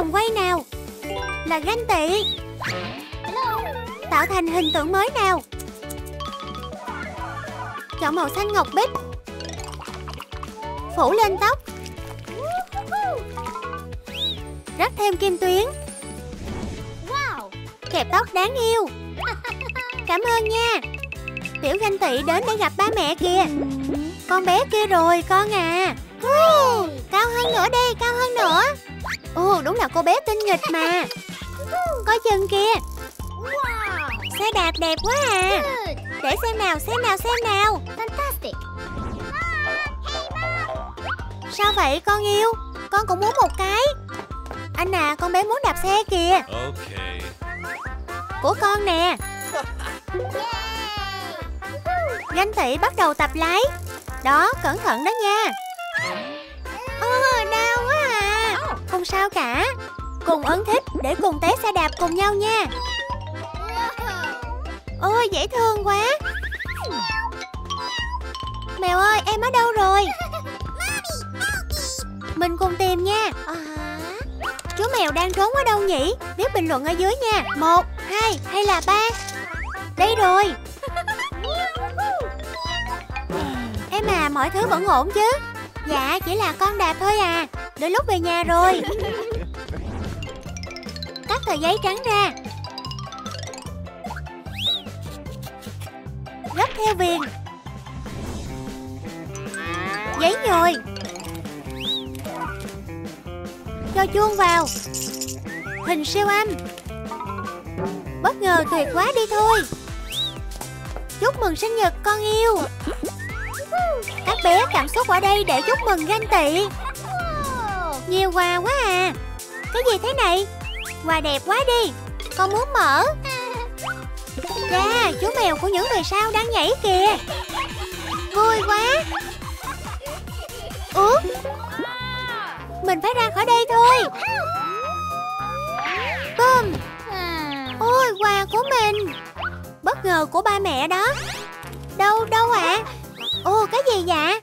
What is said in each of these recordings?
vòng quay nào. Là ganh tỵ. Tạo thành hình tượng mới nào. Chọn màu xanh ngọc bích. Phủ lên tóc. Rắc thêm kim tuyến. Kẹp tóc đáng yêu. Cảm ơn nha. Tiểu Ganh Tỵ đến để gặp ba mẹ kìa. Con bé kia rồi con à. Cao hơn nữa đi, cao hơn nữa. Ồ, đúng là cô bé tinh nghịch mà. Coi chừng kìa. Xe đạp đẹp quá à. Để xem nào, xem nào, xem nào. Sao vậy con yêu? Con cũng muốn một cái. Anh à, con bé muốn đạp xe kìa. Của con nè. Ganh Tỵ bắt đầu tập lái. Đó, cẩn thận đó nha. Đau quá à. Không sao cả. Cùng ấn thích để cùng té xe đạp cùng nhau nha. Ôi, dễ thương quá. Mèo ơi, em ở đâu rồi? Mình cùng tìm nha. Chú mèo đang trốn ở đâu nhỉ? Viết bình luận ở dưới nha. 1, 2 hay là 3. Đây rồi. Em à, mọi thứ vẫn ổn chứ? Dạ, chỉ là con đạp thôi à. Đến lúc về nhà rồi. Cắt tờ giấy trắng ra. Gấp theo viền. Giấy nhồi. Cho chuông vào. Hình siêu âm. Bất ngờ tuyệt quá đi thôi. Chúc mừng sinh nhật con yêu. Các bé cảm xúc ở đây để chúc mừng Ganh Tỵ. Nhiều quà quá à. Cái gì thế này? Quà đẹp quá đi. Con muốn mở. Chà, chú mèo của những người sao đang nhảy kìa. Vui quá. Ủa? Mình phải ra khỏi đây thôi. Bùm. Ôi, quà của mình. Bất ngờ của ba mẹ đó. Đâu, đâu ạ? Ồ, cái gì dạ?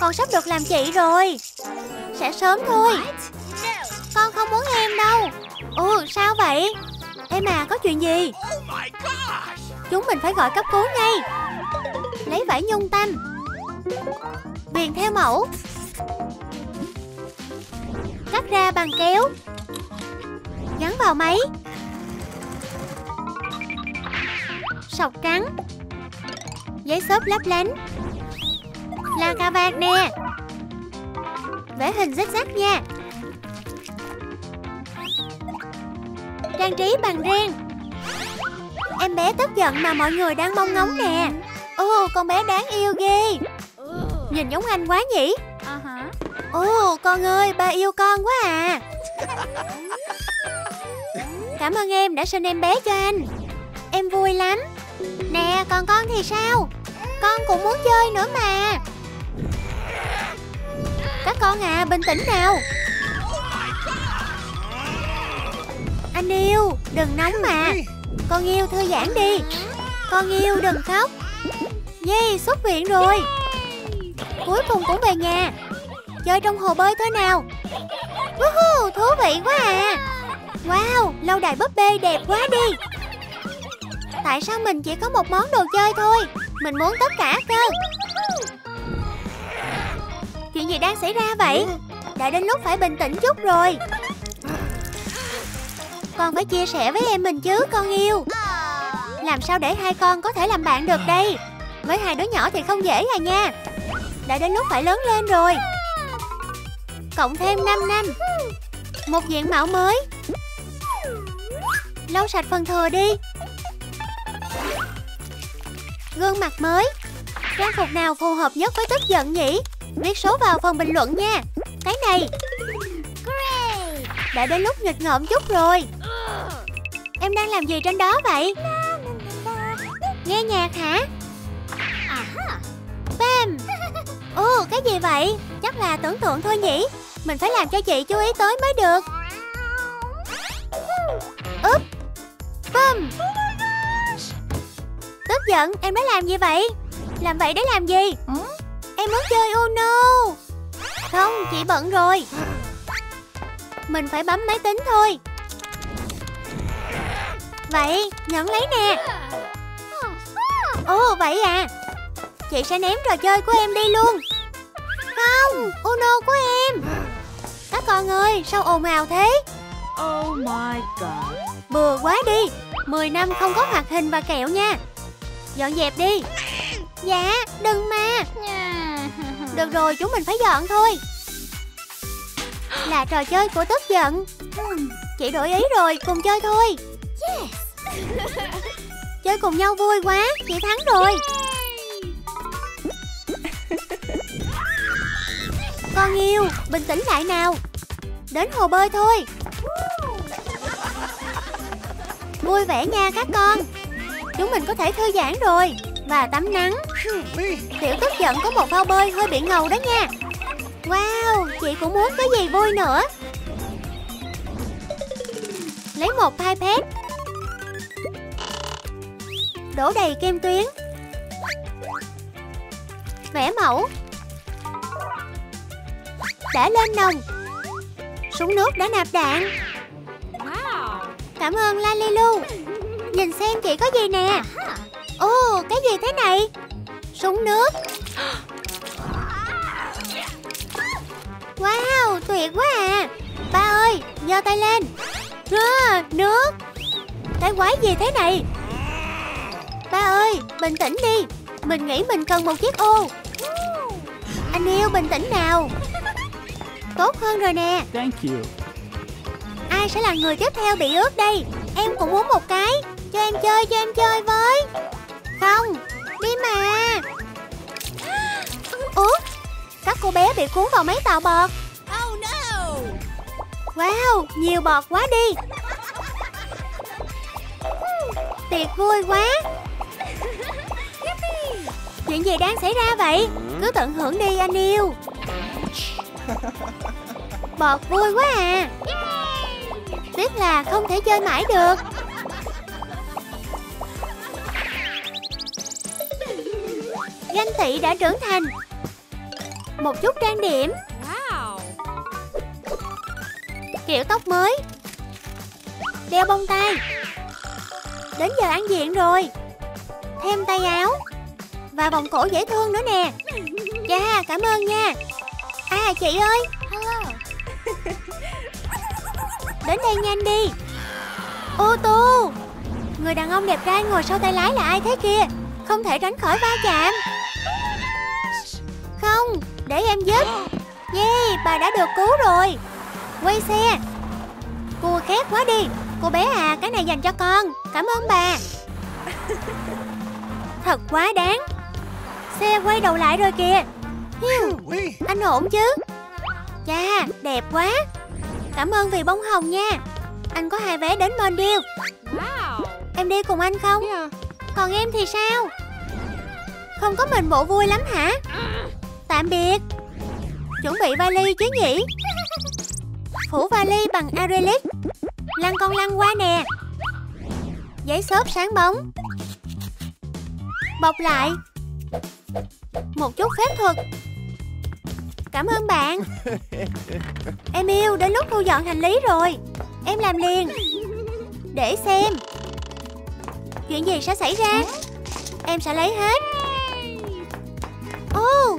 Con sắp được làm chị rồi. Sẽ sớm thôi. Con không muốn em đâu. Ồ, sao vậy? Em à, có chuyện gì? Chúng mình phải gọi cấp cứu ngay. Lấy vải nhung tanh. Viền theo mẫu. Cắt ra bằng kéo. Gắn vào máy. Sọc trắng. Giấy xốp lấp lánh. La cà vạt nè. Vẽ hình rích rắc nha. Trang trí bằng ren. Em bé tức giận mà mọi người đang mong ngóng nè. Ô, con bé đáng yêu ghê. Nhìn giống anh quá nhỉ. Ô, con ơi, ba yêu con quá à. Cảm ơn em đã sinh em bé cho anh. Em vui lắm. Nè, còn con thì sao? Con cũng muốn chơi nữa mà. Các con à, bình tĩnh nào. Anh yêu, đừng nóng mà. Con yêu thư giãn đi. Con yêu đừng khóc. Yay, xuất viện rồi. Cuối cùng cũng về nhà. Chơi trong hồ bơi thôi nào. Woohoo, thú vị quá à. Wow, lâu đài búp bê đẹp quá đi. Tại sao mình chỉ có một món đồ chơi thôi? Mình muốn tất cả cơ. Chuyện gì đang xảy ra vậy? Đã đến lúc phải bình tĩnh chút rồi. Con phải chia sẻ với em mình chứ con yêu. Làm sao để hai con có thể làm bạn được đây? Với hai đứa nhỏ thì không dễ à nha. Đã đến lúc phải lớn lên rồi. Cộng thêm 5 năm. Một diện mạo mới. Lau sạch phần thừa đi. Gương mặt mới. Trang phục nào phù hợp nhất với tức giận nhỉ? Viết số vào phần bình luận nha. Cái này. Đã đến lúc nghịch ngợm chút rồi. Em đang làm gì trên đó vậy? Nghe nhạc hả? Bam. Ồ, cái gì vậy? Chắc là tưởng tượng thôi nhỉ. Mình phải làm cho chị chú ý tới mới được. Úp. Bum. Tức giận, em đã làm gì vậy? Làm vậy để làm gì? Em muốn chơi Uno. Không, chị bận rồi. Mình phải bấm máy tính thôi. Vậy, nhận lấy nè. Ồ, vậy à. Chị sẽ ném trò chơi của em đi luôn. Không, Uno của em. Các con ơi, sao ồn ào thế? Oh my god. Bừa quá đi. 10 năm không có hoạt hình và kẹo nha. Dọn dẹp đi. Dạ, đừng mà. Được rồi, chúng mình phải dọn thôi. Là trò chơi của tức giận. Chị đổi ý rồi, cùng chơi thôi. Chơi cùng nhau vui quá, chị thắng rồi. Con yêu, bình tĩnh lại nào. Đến hồ bơi thôi. Vui vẻ nha các con. Chúng mình có thể thư giãn rồi. Và tắm nắng. Tiểu tức giận có một phao bơi hơi bị ngầu đó nha. Wow, chị cũng muốn cái gì vui nữa. Lấy một pipette. Đổ đầy kem tuyến. Vẽ mẫu. Đã lên nòng. Súng nước đã nạp đạn. Cảm ơn LaLiLu. Nhìn xem chị có gì nè. Ồ, cái gì thế này? Súng nước. Wow, tuyệt quá à. Ba ơi, giơ tay lên. Nước. Cái quái gì thế này? Ba ơi, bình tĩnh đi. Mình nghĩ mình cần một chiếc ô. Anh yêu, bình tĩnh nào. Tốt hơn rồi nè. Thank you. Ai sẽ là người tiếp theo bị ướt đây? Em cũng muốn một cái. Cho em chơi với. Không, đi mà. Ủa, các cô bé bị cuốn vào máy tạo bọt. Oh no. Wow, nhiều bọt quá đi. Tuyệt vui quá. Chuyện gì đang xảy ra vậy? Cứ tận hưởng đi anh yêu. Bọt vui quá à. Tiếc là không thể chơi mãi được. Ganh Tỵ đã trưởng thành. Một chút trang điểm. Kiểu tóc mới. Đeo bông tai. Đến giờ ăn diện rồi. Thêm tay áo. Và vòng cổ dễ thương nữa nè. Dạ, cảm ơn nha. À, chị ơi. Hello. Đến đây nhanh đi. Ô tô. Người đàn ông đẹp trai ngồi sau tay lái là ai thế kia? Không thể tránh khỏi va chạm. Không, để em giúp. Yeah, bà đã được cứu rồi. Quay xe. Cua khét quá đi. Cô bé à, cái này dành cho con. Cảm ơn bà. Thật quá đáng. Xe quay đầu lại rồi kìa. Anh ổn chứ? Chà, đẹp quá. Cảm ơn vì bông hồng nha. Anh có 2 vé đến Maldives. Em đi cùng anh không? Còn em thì sao? Không có mình bộ vui lắm hả? Tạm biệt. Chuẩn bị vali chứ nhỉ? Phủ vali bằng acrylic. Lăn con lăn qua nè. Giấy xốp sáng bóng. Bọc lại. Một chút phép thuật. Cảm ơn bạn. Em yêu, đến lúc thu dọn hành lý rồi. Em làm liền. Để xem. Chuyện gì sẽ xảy ra? Em sẽ lấy hết. Ô,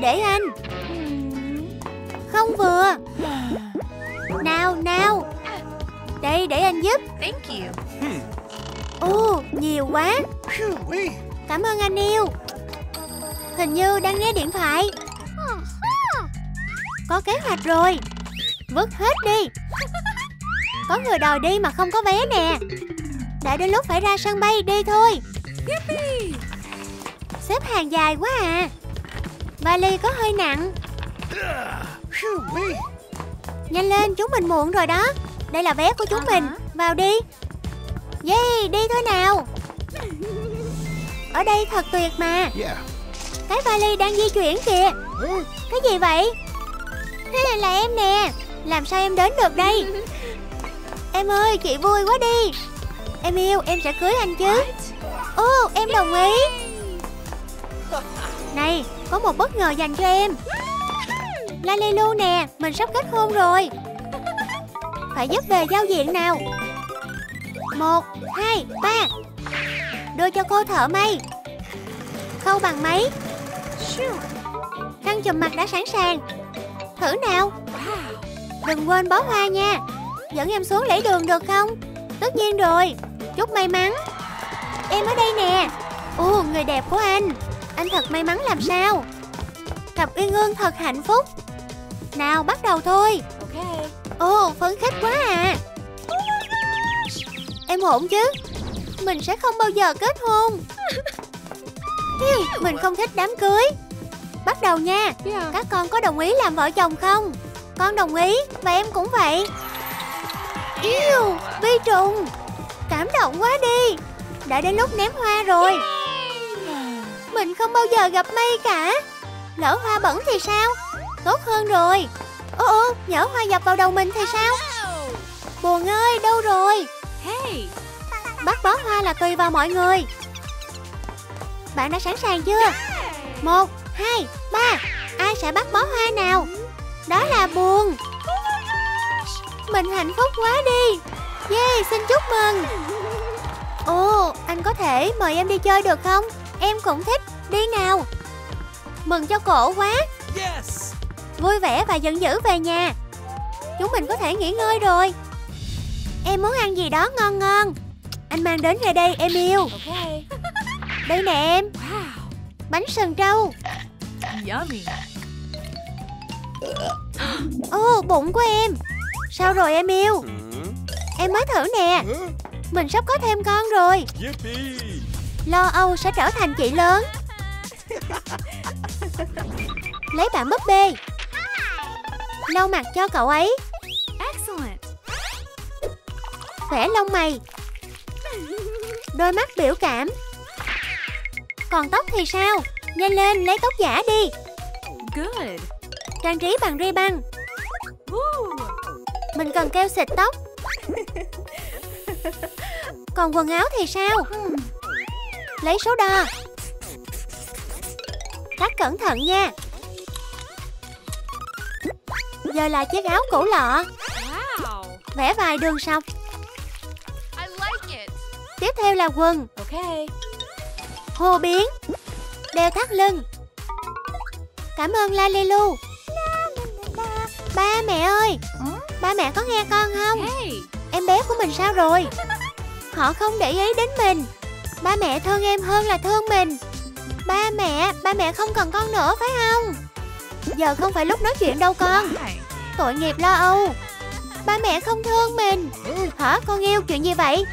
để anh. Không vừa. Nào. Đây, để anh giúp. Ô, nhiều quá. Cảm ơn anh yêu. Hình như đang nghe điện thoại. Có kế hoạch rồi. Vứt hết đi. Có người đòi đi mà không có vé nè. Đã đến lúc phải ra sân bay đi thôi. Xếp hàng dài quá à. Vali có hơi nặng. Nhanh lên, chúng mình muộn rồi đó. Đây là vé của chúng mình. Vào đi. Yeah, đi thôi nào. Ở đây thật tuyệt mà. Cái vali đang di chuyển kìa. Cái gì vậy? Thế là em nè. Làm sao em đến được đây? Em ơi, chị vui quá đi. Em yêu, em sẽ cưới anh chứ? Ồ, em đồng ý. Này, có một bất ngờ dành cho em. LaLiLu nè, mình sắp kết hôn rồi. phải giúp về giao diện nào. 1, 2, 3. Đưa cho cô thợ may. Khâu bằng máy. Khăn chùm mặt đã sẵn sàng. Thử nào. Đừng quên bó hoa nha. Dẫn em xuống lễ đường được không? Tất nhiên rồi. Chúc may mắn. Em ở đây nè. Ồ, người đẹp của anh. Anh thật may mắn làm sao. Cặp uyên ương thật hạnh phúc. Nào, bắt đầu thôi. Ồ, phấn khích quá à. Em ổn chứ? Mình sẽ không bao giờ kết hôn. Mình không thích đám cưới. Bắt đầu nha. Các con có đồng ý làm vợ chồng không? Con đồng ý, và em cũng vậy. Yêu, vi trùng. Cảm động quá đi. Đã đến lúc ném hoa rồi. Mình không bao giờ gặp may cả. Lỡ hoa bẩn thì sao? Tốt hơn rồi. Ô, nhỡ hoa dập vào đầu mình thì sao? Buồn ơi, đâu rồi? Bắt bó hoa là tùy vào mọi người. Bạn đã sẵn sàng chưa? 1, 2, 3. Ai sẽ bắt bó hoa nào? Đó là buồn. Mình hạnh phúc quá đi. Yeah, xin chúc mừng. Ồ, anh có thể mời em đi chơi được không? Em cũng thích. Đi nào. Mừng cho cổ quá. Vui vẻ và giận dữ về nhà. Chúng mình có thể nghỉ ngơi rồi. Em muốn ăn gì đó ngon ngon. Anh mang đến ngay đây em yêu. Đây nè em. Bánh sừng trâu. Ô, bụng của em. Sao rồi em yêu? Em mới thử nè. Mình sắp có thêm con rồi. Lo âu sẽ trở thành chị lớn. Lấy bạn búp bê. Lau mặt cho cậu ấy. Vẽ lông mày. Đôi mắt biểu cảm. Còn tóc thì sao? Nhanh lên lấy tóc giả đi. Trang trí bằng ri băng. Mình cần keo xịt tóc. Còn quần áo thì sao? Lấy số đo. Cắt cẩn thận nha. Giờ là chiếc áo cũ lọ. Vẽ vài đường sọc. Tiếp theo là quần. Hô biến. Đeo thắt lưng. Cảm ơn LaLiLu. Ba mẹ ơi. Ba mẹ có nghe con không? Em bé của mình sao rồi? Họ không để ý đến mình. Ba mẹ thương em hơn là thương mình. Ba mẹ không cần con nữa phải không? Giờ không phải lúc nói chuyện đâu con. Tội nghiệp lo âu. Ba mẹ không thương mình. Hả con yêu, chuyện gì vậy?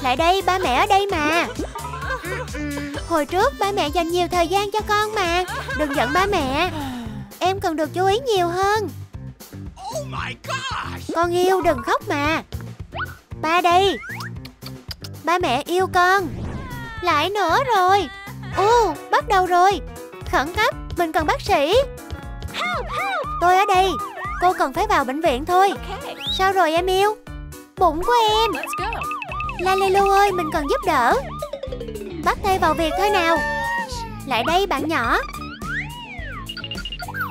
Lại đây, ba mẹ ở đây mà. Hồi trước ba mẹ dành nhiều thời gian cho con mà. Đừng giận ba mẹ. Em cần được chú ý nhiều hơn. Con yêu đừng khóc mà. Ba đây. Ba mẹ yêu con. Lại nữa rồi. Ồ, bắt đầu rồi. Khẩn cấp, mình cần bác sĩ. Tôi ở đây. Cô cần phải vào bệnh viện thôi. Sao rồi em yêu? Bụng của em. LaLiLu ơi, mình cần giúp đỡ. Bắt tay vào việc thôi nào. Lại đây bạn nhỏ.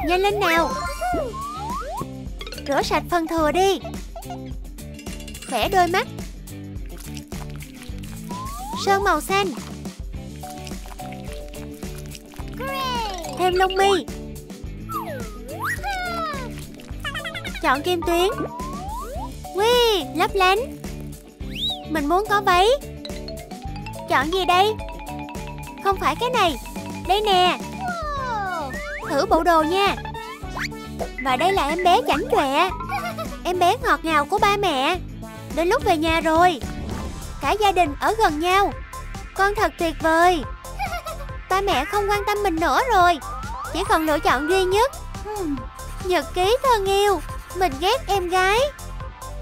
Nhanh lên nào. Rửa sạch phần thừa đi. Vẽ đôi mắt. Sơn màu xanh. Thêm lông mi. Chọn kim tuyến. Lấp lánh. Mình muốn có váy. Chọn gì đây? Không phải cái này. Đây nè. Thử bộ đồ nha. Và đây là em bé chảnh chọe. Em bé ngọt ngào của ba mẹ. Đến lúc về nhà rồi. Cả gia đình ở gần nhau. Con thật tuyệt vời. Ba mẹ không quan tâm mình nữa rồi. Chỉ còn lựa chọn duy nhất. Nhật ký thân yêu. Mình ghét em gái.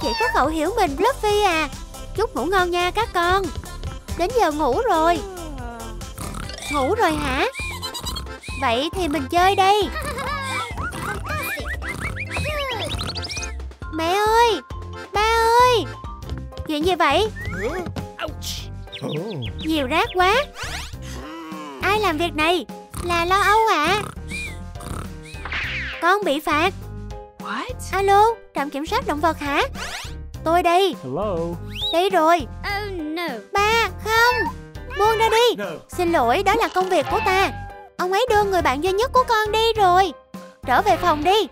Chỉ có cậu hiểu mình Fluffy à. Chúc ngủ ngon nha các con. Đến giờ ngủ rồi. Ngủ rồi hả? Vậy thì mình chơi đây. Mẹ ơi. Ba ơi. Chuyện gì vậy? Nhiều rác quá. Ai làm việc này? Là lo âu ạ. Con bị phạt. Alo, trạm kiểm soát động vật hả? tôi đi. Hello. Đi rồi. Oh, no. Ba, không. Buông ra đi. No. Xin lỗi, đó là công việc của ta. Ông ấy đưa người bạn duy nhất của con đi rồi. Trở về phòng đi.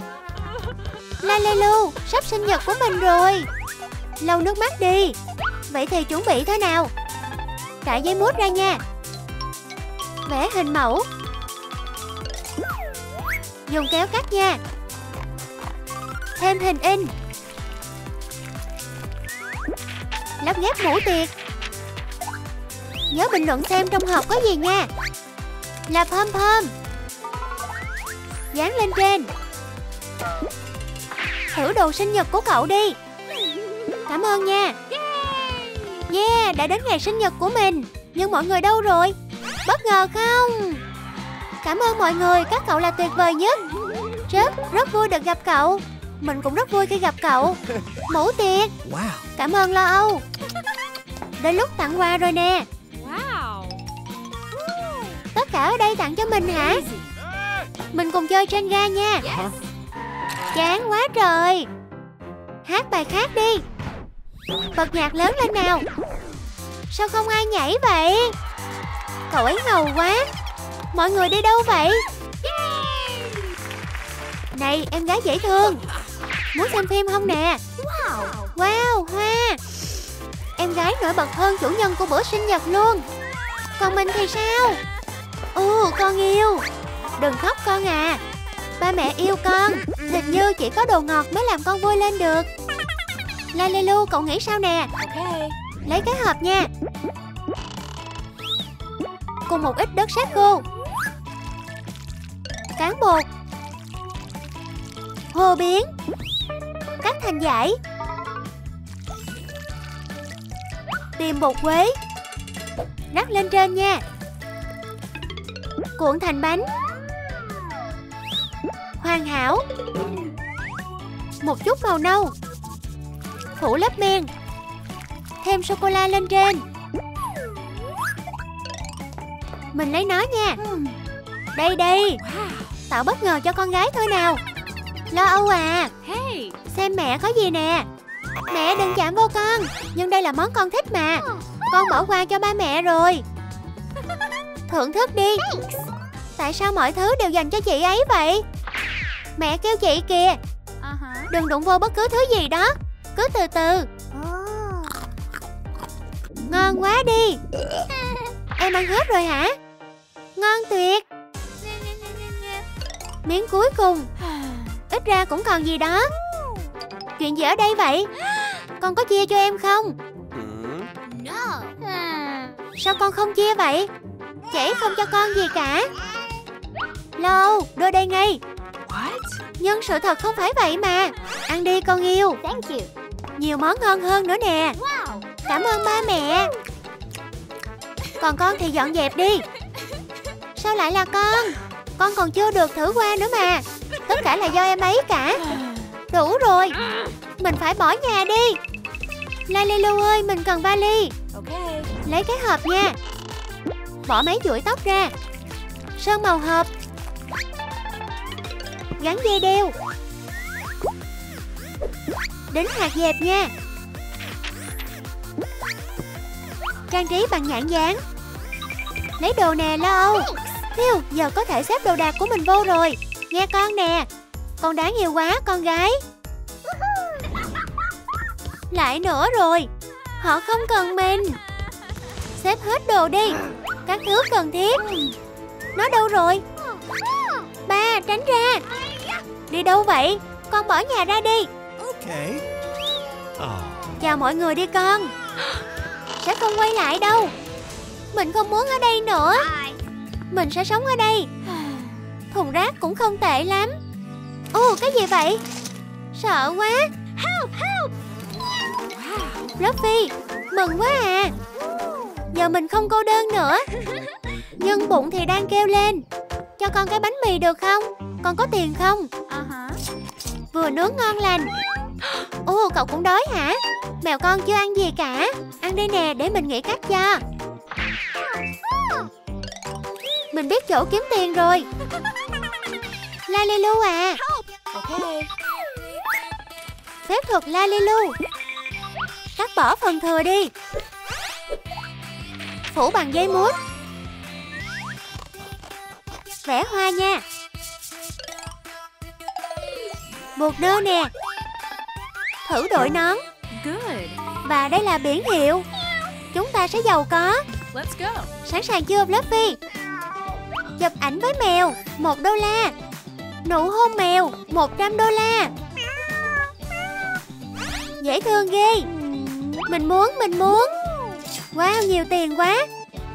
LaLiLu, sắp sinh nhật của mình rồi. Lau nước mắt đi. Vậy thì chuẩn bị thế nào? Trải giấy mút ra nha. Vẽ hình mẫu. Dùng kéo cắt nha. Thêm hình in. Lắp ghép mũ tiệc. Nhớ bình luận xem trong hộp có gì nha. Là pom pom. Dán lên trên. Thử đồ sinh nhật của cậu đi. Cảm ơn nha. Yeah, đã đến ngày sinh nhật của mình. Nhưng mọi người đâu rồi? Bất ngờ không? Cảm ơn mọi người, các cậu là tuyệt vời nhất. Chớp, rất vui được gặp cậu. Mình cũng rất vui khi gặp cậu. Mũ tiệc. Wow. Cảm ơn Lo Âu. Đến lúc tặng quà rồi nè. Wow. Tất cả ở đây tặng cho mình hả? Mình cùng chơi trên ga nha. Yes. Chán quá trời. Hát bài khác đi. Bật nhạc lớn lên nào. Sao không ai nhảy vậy? Cậu ấy ngầu quá. Mọi người đi đâu vậy? Này em gái dễ thương, muốn xem phim không nè? Wow, hoa. Em gái nổi bật hơn chủ nhân của bữa sinh nhật luôn. Còn mình thì sao? Ồ, con yêu. Đừng khóc con à. Ba mẹ yêu con. Hình như chỉ có đồ ngọt mới làm con vui lên được. LaLiLu, cậu nghĩ sao nè? Lấy cái hộp nha. Cùng một ít đất sét khô. Cán bột. Hồ biến. Cắt thành dải. Tìm bột quế. Rắc lên trên nha. Cuộn thành bánh. Hoàn hảo. Một chút màu nâu. Phủ lớp men. Thêm sô-cô-la lên trên. Mình lấy nó nha. Đây đây. Tạo bất ngờ cho con gái thôi nào. Lo Âu à, xem mẹ có gì nè. Mẹ đừng chạm vô con. Nhưng đây là món con thích mà. Con bỏ qua cho ba mẹ rồi. Thưởng thức đi. Tại sao mọi thứ đều dành cho chị ấy vậy? Mẹ kêu chị kìa. Đừng đụng vô bất cứ thứ gì đó. Cứ từ từ. Ngon quá đi. Em ăn hết rồi hả? Ngon tuyệt. Miếng cuối cùng. Ít ra cũng còn gì đó. Chuyện gì ở đây vậy? Con có chia cho em không? Sao con không chia vậy? Chảy không cho con gì cả. Lâu, đưa đây ngay. Nhưng sự thật không phải vậy mà. Ăn đi con yêu. Nhiều món ngon hơn nữa nè. Cảm ơn ba mẹ. Còn con thì dọn dẹp đi. Sao lại là con? Con còn chưa được thử qua nữa mà. Tất cả là do em ấy cả. Đủ rồi. Mình phải bỏ nhà đi. LaLiLu ơi, mình cần vali. Lấy cái hộp nha. Bỏ mấy chuỗi tóc ra. Sơn màu hộp. Gắn dây đeo. Đính hạt dẹp nha. Trang trí bằng nhãn dán. Lấy đồ nè Lo Âu. Hiu, giờ có thể xếp đồ đạc của mình vô rồi. Nghe con nè. Con đáng yêu quá con gái. Lại nữa rồi. Họ không cần mình. Xếp hết đồ đi. Các thứ cần thiết. Nó đâu rồi? Ba, tránh ra. Đi đâu vậy? Con bỏ nhà ra đi. Chào mọi người đi con. Sẽ không quay lại đâu. Mình không muốn ở đây nữa. Mình sẽ sống ở đây. Thùng rác cũng không tệ lắm. Ồ, cái gì vậy? Sợ quá. Fluffy, mừng quá à. Giờ mình không cô đơn nữa. Nhưng bụng thì đang kêu lên. Cho con cái bánh mì được không? Con có tiền không? Vừa nướng ngon lành. Ồ, cậu cũng đói hả? Mèo con chưa ăn gì cả. Ăn đây nè, để mình nghĩ cách cho. Mình biết chỗ kiếm tiền rồi. LaLiLu à. Phép thuật LaLiLu. bỏ phần thừa đi. Phủ bằng giấy mút. Vẽ hoa nha. Bột nơ nè. Thử đội nón. Và đây là biển hiệu. Chúng ta sẽ giàu có. Sẵn sàng chưa Fluffy? Chụp ảnh với mèo $1. Nụ hôn mèo $100. Dễ thương ghê. Mình muốn. Wow, nhiều tiền quá.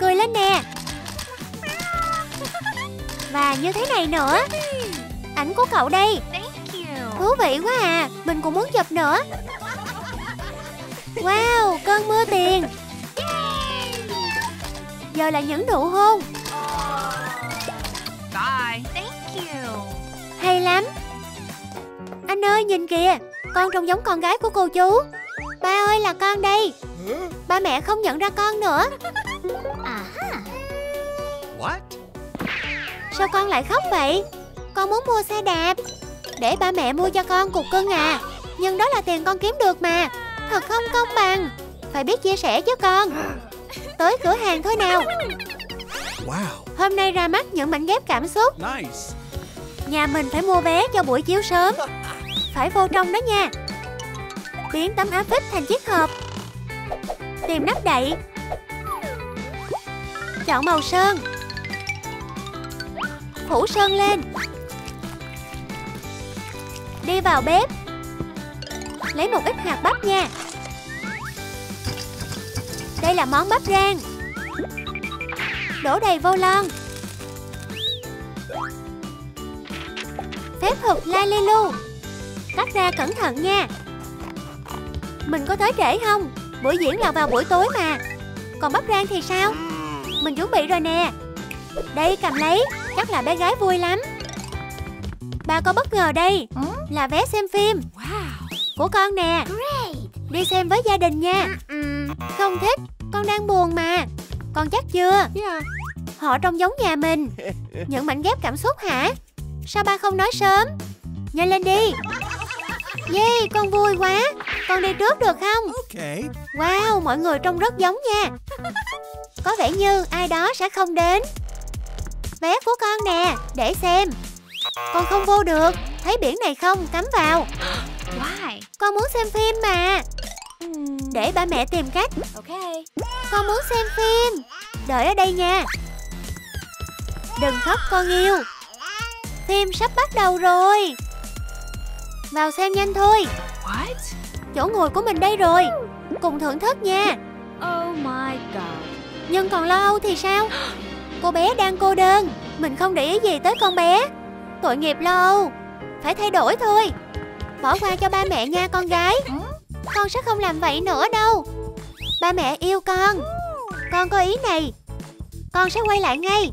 Cười lên nè. Và như thế này nữa. Ảnh của cậu đây. Thú vị quá à. Mình cũng muốn chụp nữa. Wow, cơn mưa tiền. Giờ là những nụ hôn. Hay lắm. Anh ơi nhìn kìa. Con trông giống con gái của cô chú. Ba ơi là con đây. Ba mẹ không nhận ra con nữa. Sao con lại khóc vậy? Con muốn mua xe đạp. Để ba mẹ mua cho con cục cưng à. Nhưng đó là tiền con kiếm được mà. Thật không công bằng. Phải biết chia sẻ chứ con. Tới cửa hàng thôi nào. Hôm nay ra mắt những mảnh ghép cảm xúc. Nhà mình phải mua vé cho buổi chiếu sớm. Phải vô trong đó nha. Biến tấm áp phích thành chiếc hộp. Tìm nắp đậy. Chọn màu sơn. Phủ sơn lên. Đi vào bếp. Lấy một ít hạt bắp nha. Đây là món bắp rang. Đổ đầy vô lon. Phép thuật LaLiLu. Cắt ra cẩn thận nha. Mình có tới trễ không? Buổi diễn là vào buổi tối mà. Còn bắp rang thì sao? Mình chuẩn bị rồi nè. Đây cầm lấy. Chắc là bé gái vui lắm. Ba có bất ngờ đây. Là vé xem phim của con nè. Đi xem với gia đình nha. Không thích. Con đang buồn mà. Con chắc chưa? Họ trông giống nhà mình. Những mảnh ghép cảm xúc hả? Sao ba không nói sớm? Nhanh lên đi. Yeah, con vui quá. Con đi trước được không? Wow, mọi người trông rất giống nha. Có vẻ như ai đó sẽ không đến. Vé của con nè, để xem. Con không vô được. Thấy biển này không? Cắm vào. Con muốn xem phim mà. Để ba mẹ tìm cách. Con muốn xem phim. Đợi ở đây nha. Đừng khóc con yêu. Phim sắp bắt đầu rồi. Vào xem nhanh thôi. Chỗ ngồi của mình đây rồi. Cùng thưởng thức nha. Nhưng còn lo âu thì sao? Cô bé đang cô đơn. Mình không để ý gì tới con bé. Tội nghiệp lo âu. Phải thay đổi thôi. Bỏ qua cho ba mẹ nha con gái. Con sẽ không làm vậy nữa đâu. Ba mẹ yêu con. Con có ý này. Con sẽ quay lại ngay.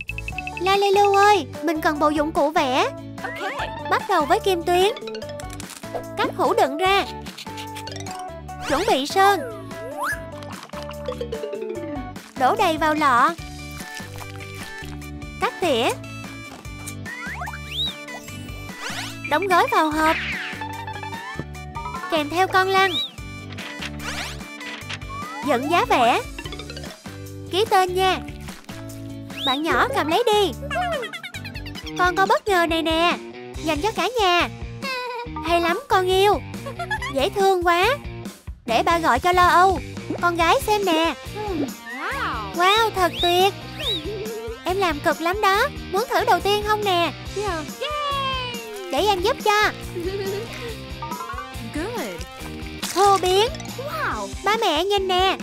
LaLiLu ơi, mình cần bộ dụng cụ vẽ. Bắt đầu với kim tuyến. Cắt hũ đựng ra. Chuẩn bị sơn. Đổ đầy vào lọ. Cắt tỉa. Đóng gói vào hộp. Kèm theo con lăn. Dẫn giá vẽ. Ký tên nha. Bạn nhỏ cầm lấy đi. Con có bất ngờ này nè. Dành cho cả nhà. Hay lắm con yêu. Dễ thương quá. Để ba gọi cho lo âu. Con gái xem nè. Wow, thật tuyệt. Em làm cực lắm đó. Muốn thử đầu tiên không nè? Để em giúp cho. Hô biến. Ba mẹ nhìn nè.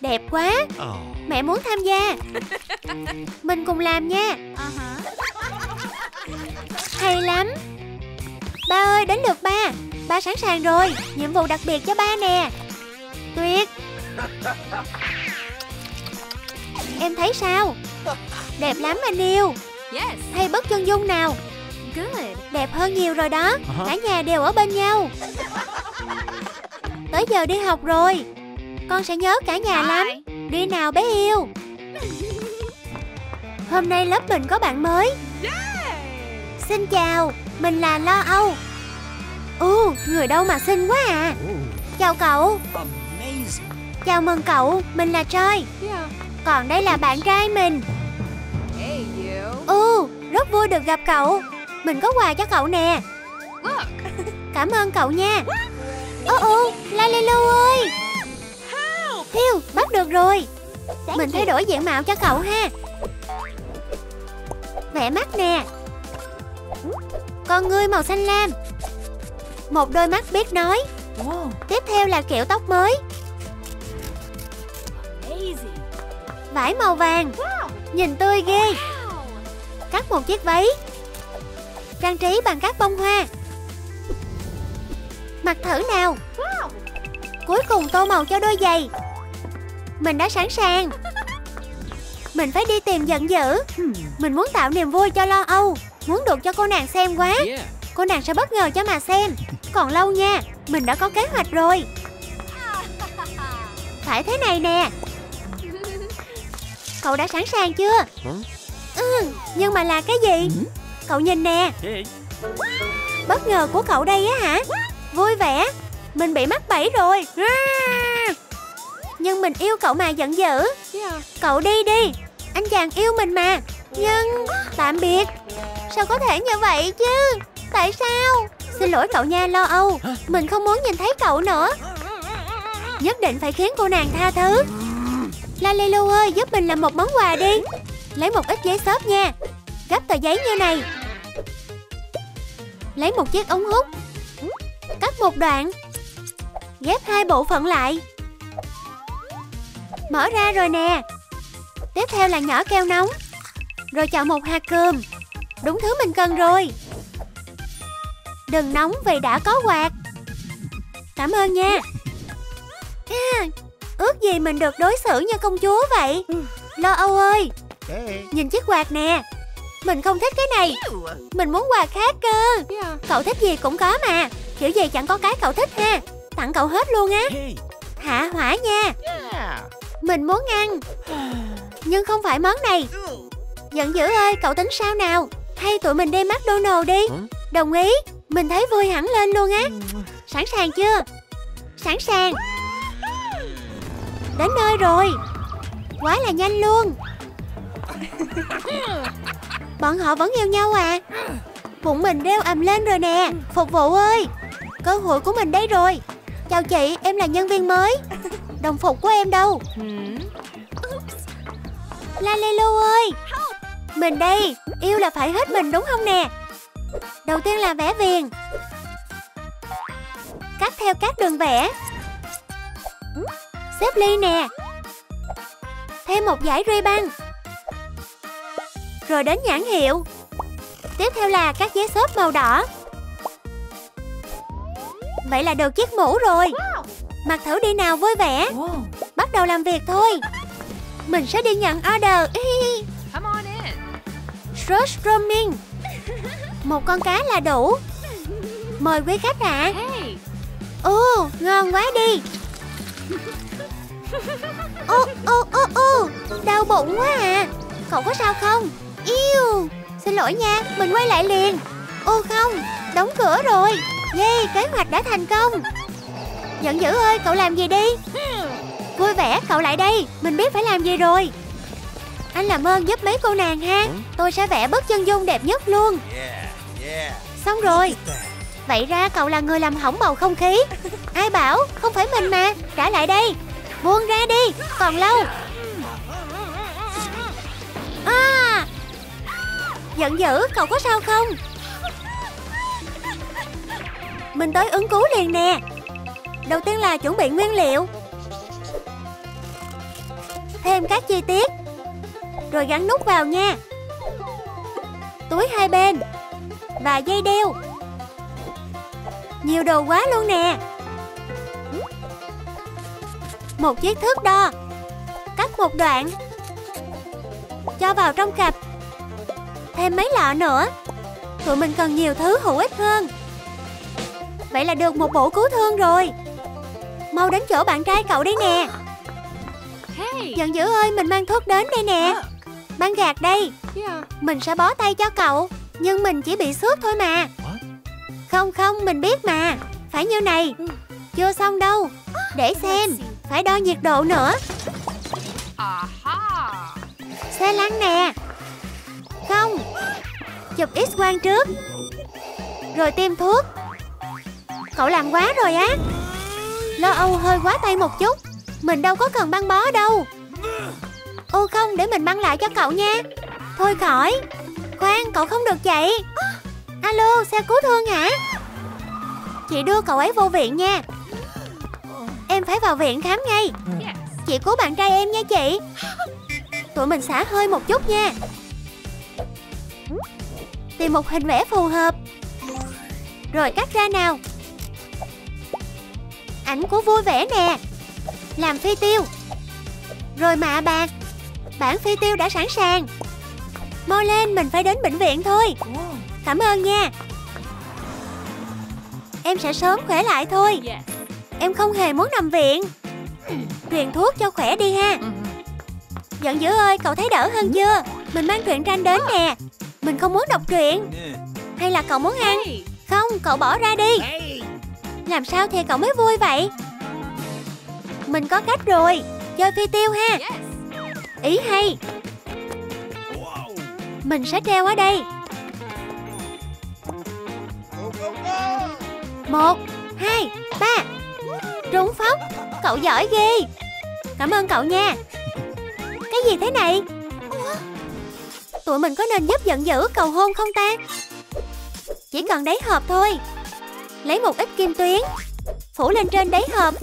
Đẹp quá. Mẹ muốn tham gia. Mình cùng làm nha. Hay lắm. Ba ơi, đến lượt ba. Ba sẵn sàng rồi. Nhiệm vụ đặc biệt cho ba nè. Tuyệt. Em thấy sao? Đẹp lắm anh yêu. Thay bất chân dung nào. Đẹp hơn nhiều rồi đó. Cả nhà đều ở bên nhau. Tới giờ đi học rồi. Con sẽ nhớ cả nhà lắm. Đi nào bé yêu. Hôm nay lớp mình có bạn mới. Xin chào. Mình là Lo Âu. Người đâu mà xinh quá à. Chào cậu. Chào mừng cậu, mình là Troy. Còn đây là bạn trai mình. Rất vui được gặp cậu. Mình có quà cho cậu nè. Cảm ơn cậu nha. LaLiLu ơi. Thiêu, bắt được rồi. Mình thay đổi diện mạo cho cậu ha. Vẽ mắt nè. Con ngươi màu xanh lam. Một đôi mắt biết nói. Tiếp theo là kiểu tóc mới. Vải màu vàng. Nhìn tươi ghê. Cắt một chiếc váy. Trang trí bằng các bông hoa. Mặc thử nào. Cuối cùng tô màu cho đôi giày. Mình đã sẵn sàng. Mình phải đi tìm giận dữ. Mình muốn tạo niềm vui cho Lo Âu. Muốn được cho cô nàng xem quá. Cô nàng sẽ bất ngờ cho mà xem. Còn lâu nha. Mình đã có kế hoạch rồi. Phải thế này nè. Cậu đã sẵn sàng chưa? Nhưng mà là cái gì? Cậu nhìn nè. Bất ngờ của cậu đây á hả? Vui vẻ. Mình bị mắc bẫy rồi. Nhưng mình yêu cậu mà giận dữ. Cậu đi đi. Anh chàng yêu mình mà. Nhưng tạm biệt. Sao có thể như vậy chứ? Tại sao? Xin lỗi cậu nha Lo Âu. Mình không muốn nhìn thấy cậu nữa. Nhất định phải khiến cô nàng tha thứ. LaLiLu ơi, giúp mình làm một món quà đi. Lấy một ít giấy xốp nha. Gấp tờ giấy như này. Lấy một chiếc ống hút. Cắt một đoạn. Ghép hai bộ phận lại. Mở ra rồi nè. Tiếp theo là nhỏ keo nóng. Rồi chọn một hạt cườm. Đúng thứ mình cần rồi. Đừng nóng vì đã có quạt. Cảm ơn nha. Ước gì mình được đối xử như công chúa vậy. Lo Âu ơi. Nhìn chiếc quạt nè. Mình không thích cái này. Mình muốn quạt khác cơ. Cậu thích gì cũng có mà. Kiểu gì chẳng có cái cậu thích ha. Tặng cậu hết luôn á. Hạ hỏa nha. Mình muốn ăn. Nhưng không phải món này. Giận dữ ơi, cậu tính sao nào? Hay tụi mình đi McDonald's đi. Đồng ý. Mình thấy vui hẳn lên luôn á. Sẵn sàng chưa? Sẵn sàng. Đến nơi rồi. Quá là nhanh luôn. Bọn họ vẫn yêu nhau à? Bụng mình reo ầm lên rồi nè. Phục vụ ơi, cơ hội của mình đây rồi. Chào chị, em là nhân viên mới. Đồng phục của em đâu? LaLiLu ơi, mình đây. Yêu là phải hết mình đúng không nè? Đầu tiên là vẽ viền. Cắt theo các đường vẽ. Xếp ly nè. Thêm một dải ri băng. Rồi đến nhãn hiệu. Tiếp theo là các giấy xốp màu đỏ. Vậy là được chiếc mũ rồi. Mặc thử đi nào vui vẻ. Bắt đầu làm việc thôi. Mình sẽ đi nhận order. Srush roaming. Một con cá là đủ. Mời quý khách ạ. Ngon quá đi. Đau bụng quá à. Cậu có sao không? Yêu. Xin lỗi nha, mình quay lại liền. Không, đóng cửa rồi. Kế hoạch đã thành công. Giận dữ ơi, cậu làm gì đi? Vui vẻ, cậu lại đây. Mình biết phải làm gì rồi. Anh làm ơn giúp mấy cô nàng ha. Tôi sẽ vẽ bức chân dung đẹp nhất luôn. Xong rồi. Vậy ra cậu là người làm hỏng bầu không khí. Ai bảo, không phải mình mà. Trả lại đây. Buông ra đi, còn lâu. Giận dữ, cậu có sao không? Mình tới ứng cứu liền nè. Đầu tiên là chuẩn bị nguyên liệu. Thêm các chi tiết. Rồi gắn nút vào nha. Túi hai bên. Và dây đeo. Nhiều đồ quá luôn nè. Một chiếc thước đo. Cắt một đoạn. Cho vào trong cặp. Thêm mấy lọ nữa. Tụi mình cần nhiều thứ hữu ích hơn. Vậy là được một bộ cứu thương rồi. Mau đến chỗ bạn trai cậu đi nè. Giận dữ ơi, mình mang thuốc đến đây nè. Băng gạc đây. Mình sẽ bó tay cho cậu. Nhưng mình chỉ bị xước thôi mà. Không, mình biết mà. Phải như này. Chưa xong đâu. Để xem. Phải đo nhiệt độ nữa. Xe lăn nè. Không. Chụp X-quang trước. Rồi tiêm thuốc. Cậu làm quá rồi á. Lo âu hơi quá tay một chút. Mình đâu có cần băng bó đâu. Ô không, để mình băng lại cho cậu nha. Thôi khỏi. Khoan, cậu không được chạy. Alo, xe cứu thương hả? Chị đưa cậu ấy vô viện nha. Em phải vào viện khám ngay. Chị cứu bạn trai em nha chị. Tụi mình xả hơi một chút nha. Tìm một hình vẽ phù hợp. Rồi cắt ra nào. Ảnh của vui vẻ nè. Làm phi tiêu. Rồi mạ bạc. Bản phi tiêu đã sẵn sàng. Mau lên, mình phải đến bệnh viện thôi. Cảm ơn nha. Em sẽ sớm khỏe lại thôi. Em không hề muốn nằm viện. Truyền thuốc cho khỏe đi ha. Giận dữ ơi, cậu thấy đỡ hơn chưa? Mình mang truyện tranh đến nè. Mình không muốn đọc truyện. Hay là cậu muốn ăn? Không, cậu bỏ ra đi. Làm sao thì cậu mới vui vậy? Mình có cách rồi. Chơi phi tiêu ha. Ý hay. Mình sẽ treo ở đây. 1, 2, 3. Trúng phóc. Cậu giỏi ghê. Cảm ơn cậu nha. Cái gì thế này? Tụi mình có nên giúp giận dữ cầu hôn không ta? Chỉ cần đáy hộp thôi. Lấy một ít kim tuyến. Phủ lên trên đáy hộp.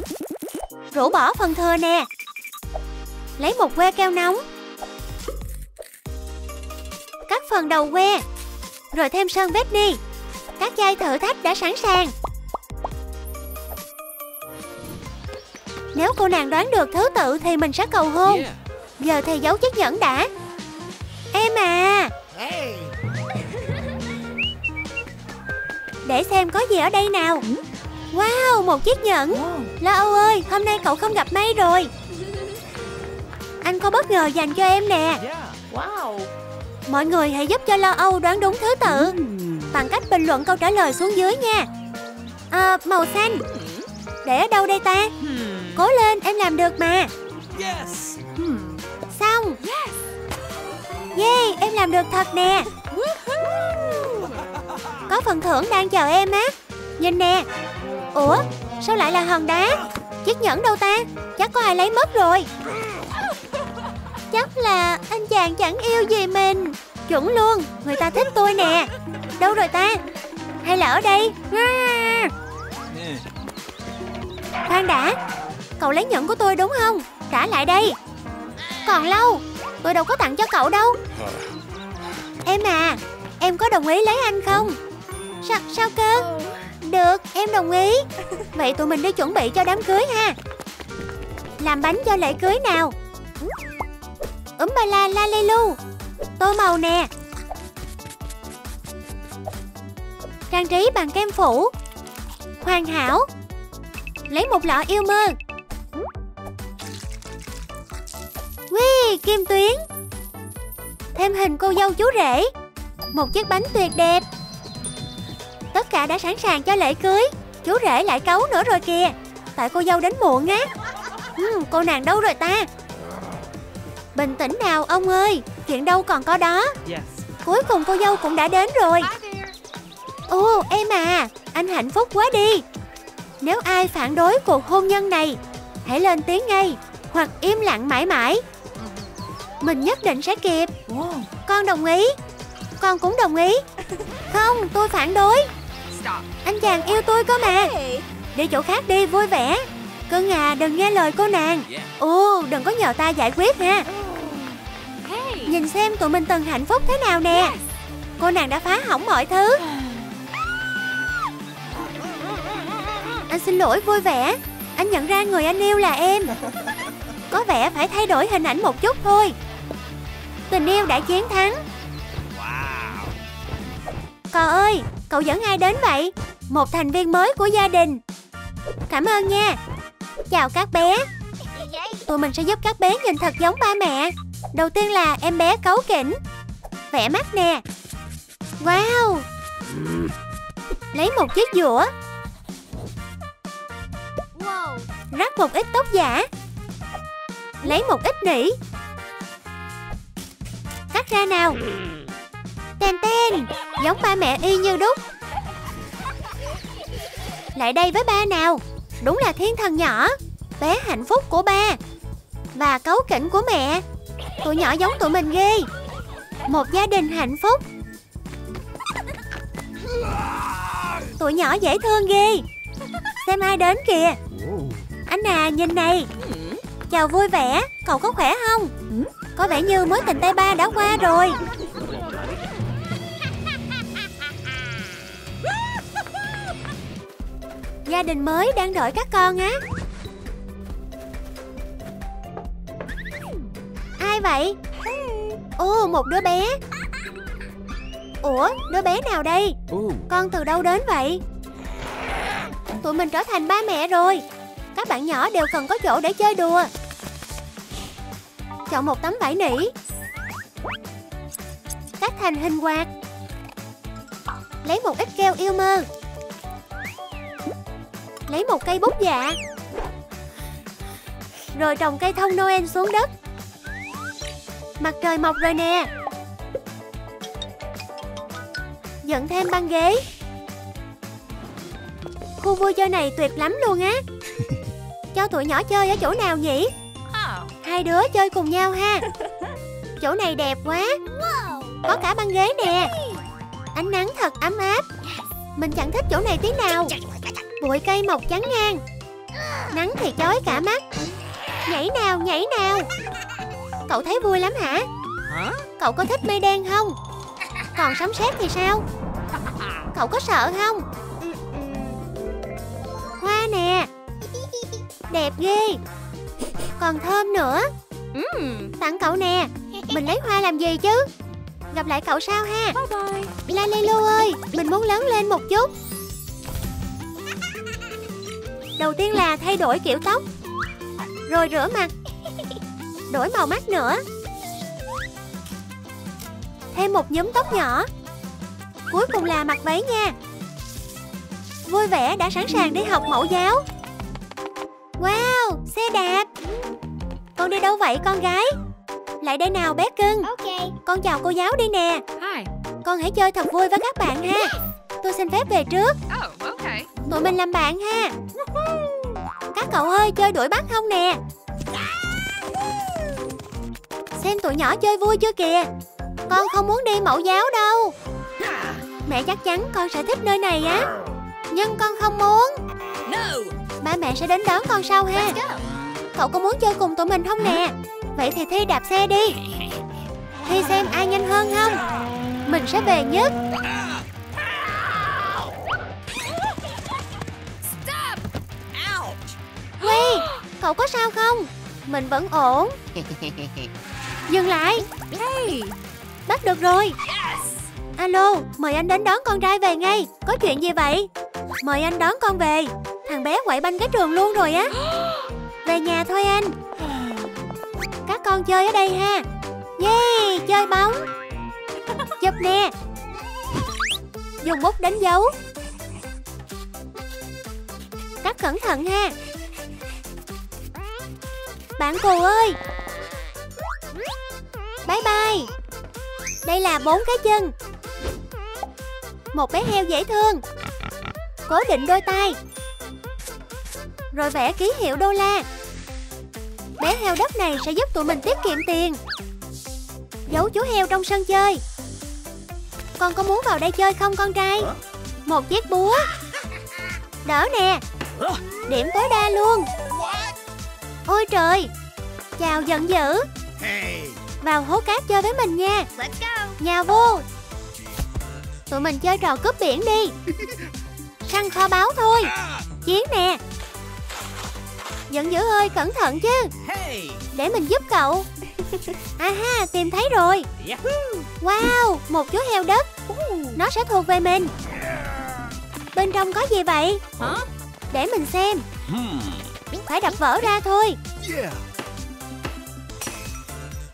Rũ bỏ phần thừa nè. Lấy một que keo nóng. Cắt phần đầu que. Rồi thêm sơn vết đi. Các chai thử thách đã sẵn sàng. Nếu cô nàng đoán được thứ tự thì mình sẽ cầu hôn. Giờ thì giấu chiếc nhẫn đã. Em à. Để xem có gì ở đây nào. Wow, một chiếc nhẫn. La Âu ơi, hôm nay cậu không gặp may rồi. Anh có bất ngờ dành cho em nè. Mọi người hãy giúp cho La Âu đoán đúng thứ tự bằng cách bình luận câu trả lời xuống dưới nha. Màu xanh. Để ở đâu đây ta? Cố lên, em làm được mà. Xong. Yeah, em làm được thật nè. Có phần thưởng đang chờ em á. Nhìn nè. Ủa, sao lại là hòn đá? Chiếc nhẫn đâu ta? Chắc có ai lấy mất rồi. Chắc là anh chàng chẳng yêu gì mình. Chuẩn luôn, người ta thích tôi nè. Đâu rồi ta? Hay là ở đây? Khoan đã. Cậu lấy nhẫn của tôi đúng không? Trả lại đây. Còn lâu. Tôi đâu có tặng cho cậu đâu. Em à, em có đồng ý lấy anh không? Sao cơ? Được, em đồng ý. Vậy tụi mình đi chuẩn bị cho đám cưới ha. Làm bánh cho lễ cưới nào. Ba la LaLiLu. Tô màu nè. Trang trí bằng kem phủ. Hoàn hảo. Lấy một lọ yêu mơ. Kim tuyến. Thêm hình cô dâu chú rể. Một chiếc bánh tuyệt đẹp. Tất cả đã sẵn sàng cho lễ cưới. Chú rể lại cáu nữa rồi kìa. Tại cô dâu đến muộn á. Cô nàng đâu rồi ta? Bình tĩnh nào ông ơi. Chuyện đâu còn có đó. Cuối cùng cô dâu cũng đã đến rồi. Ồ em à. Anh hạnh phúc quá đi. Nếu ai phản đối cuộc hôn nhân này, hãy lên tiếng ngay. Hoặc im lặng mãi mãi. Mình nhất định sẽ kịp. Con đồng ý. Con cũng đồng ý. Không, tôi phản đối. Anh chàng yêu tôi cơ mà. Đi chỗ khác đi, vui vẻ. Cưng à, đừng nghe lời cô nàng. Ồ, đừng có nhờ ta giải quyết ha. Nhìn xem tụi mình từng hạnh phúc thế nào nè. Cô nàng đã phá hỏng mọi thứ. Anh xin lỗi vui vẻ. Anh nhận ra người anh yêu là em. Có vẻ phải thay đổi hình ảnh một chút thôi. Tình yêu đã chiến thắng. Cò ơi, cậu dẫn ai đến vậy? Một thành viên mới của gia đình. Cảm ơn nha. Chào các bé. Tụi mình sẽ giúp các bé nhìn thật giống ba mẹ. Đầu tiên là em bé cáu kỉnh. Vẽ mắt nè. Wow. Lấy một chiếc dũa. Rắc một ít tóc giả. Lấy một ít nỉ. Cắt ra nào. Tên tên, giống ba mẹ y như đúc. Lại đây với ba nào. Đúng là thiên thần nhỏ. Bé hạnh phúc của ba. Và cấu kỉnh của mẹ. Tụi nhỏ giống tụi mình ghê. Một gia đình hạnh phúc. Tụi nhỏ dễ thương ghê. Xem ai đến kìa. Anh à, nhìn này. Chào vui vẻ, cậu có khỏe không? Có vẻ như mối tình tay ba đã qua rồi. Gia đình mới đang đợi các con á. Ai vậy? Ồ, một đứa bé. Ủa, đứa bé nào đây? Con từ đâu đến vậy? Tụi mình trở thành ba mẹ rồi. Các bạn nhỏ đều cần có chỗ để chơi đùa. Chọn một tấm vải nỉ. Cắt thành hình quạt. Lấy một ít keo yêu mơ. Lấy một cây bút dạ. Rồi trồng cây thông Noel xuống đất. Mặt trời mọc rồi nè. Dựng thêm băng ghế. Khu vui chơi này tuyệt lắm luôn á. Cho tụi nhỏ chơi ở chỗ nào nhỉ? Hai đứa chơi cùng nhau ha. Chỗ này đẹp quá. Có cả băng ghế nè. Ánh nắng thật ấm áp. Mình chẳng thích chỗ này tí nào. Bụi cây mọc chắn ngang. Nắng thì chói cả mắt. Nhảy nào, nhảy nào. Cậu thấy vui lắm hả? Cậu có thích mây đen không? Còn sấm sét thì sao? Cậu có sợ không? Hoa nè. Đẹp ghê. Còn thơm nữa. Tặng cậu nè. Mình lấy hoa làm gì chứ? Gặp lại cậu sau ha. LaLiLu ơi, mình muốn lớn lên một chút. Đầu tiên là thay đổi kiểu tóc. Rồi rửa mặt. Đổi màu mắt nữa. Thêm một nhúm tóc nhỏ. Cuối cùng là mặc váy nha. Vui vẻ đã sẵn sàng đi học mẫu giáo. Wow, xe đạp. Con đi đâu vậy con gái? Lại đây nào bé cưng. Con chào cô giáo đi nè. Con hãy chơi thật vui với các bạn ha. Tôi xin phép về trước. Tụi mình làm bạn ha. Các cậu ơi, chơi đuổi bắt không nè. Xem tụi nhỏ chơi vui chưa kìa. Con không muốn đi mẫu giáo đâu. Mẹ chắc chắn con sẽ thích nơi này á. Nhưng con không muốn. Ba mẹ sẽ đến đón con sau ha. Cậu có muốn chơi cùng tụi mình không nè? Vậy thì thi đạp xe đi. Thi xem ai nhanh hơn không. Mình sẽ về nhất. Huy, cậu có sao không? Mình vẫn ổn. Dừng lại. Bắt được rồi. Alo, mời anh đến đón con trai về ngay. Có chuyện gì vậy? Mời anh đón con về. Thằng bé quậy banh cái trường luôn rồi á. Về nhà thôi anh. Các con chơi ở đây ha. Yeah, chơi bóng. Chụp nè. Dùng bút đánh dấu. Cắt cẩn thận ha. Bạn cù ơi. Bye bye. Đây là 4 cái chân. Một bé heo dễ thương. Cố định đôi tay. Rồi vẽ ký hiệu đô la. Bé heo đất này sẽ giúp tụi mình tiết kiệm tiền. Giấu chú heo trong sân chơi. Con có muốn vào đây chơi không con trai? Một chiếc búa. Đỡ nè. Điểm tối đa luôn. Ôi trời. Chào giận dữ. Vào hố cát chơi với mình nha. Nhà vô. Tụi mình chơi trò cướp biển đi. Săn kho báu thôi. Chiến nè. Giận dữ ơi, cẩn thận chứ. Để mình giúp cậu. Aha, tìm thấy rồi. Wow, một chú heo đất. Nó sẽ thuộc về mình. Bên trong có gì vậy? Để mình xem. Phải đập vỡ ra thôi.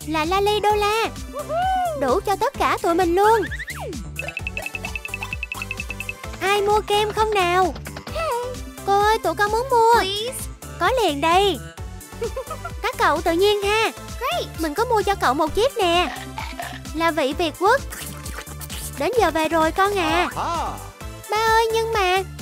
Là LaLiLu đô la. Đủ cho tất cả tụi mình luôn. Ai mua kem không nào? Cô ơi, tụi con muốn mua. Có liền đây. Các cậu tự nhiên ha. Mình có mua cho cậu một chiếc nè, là vị Việt Quốc. Đến giờ về rồi con à. Ba ơi, nhưng mà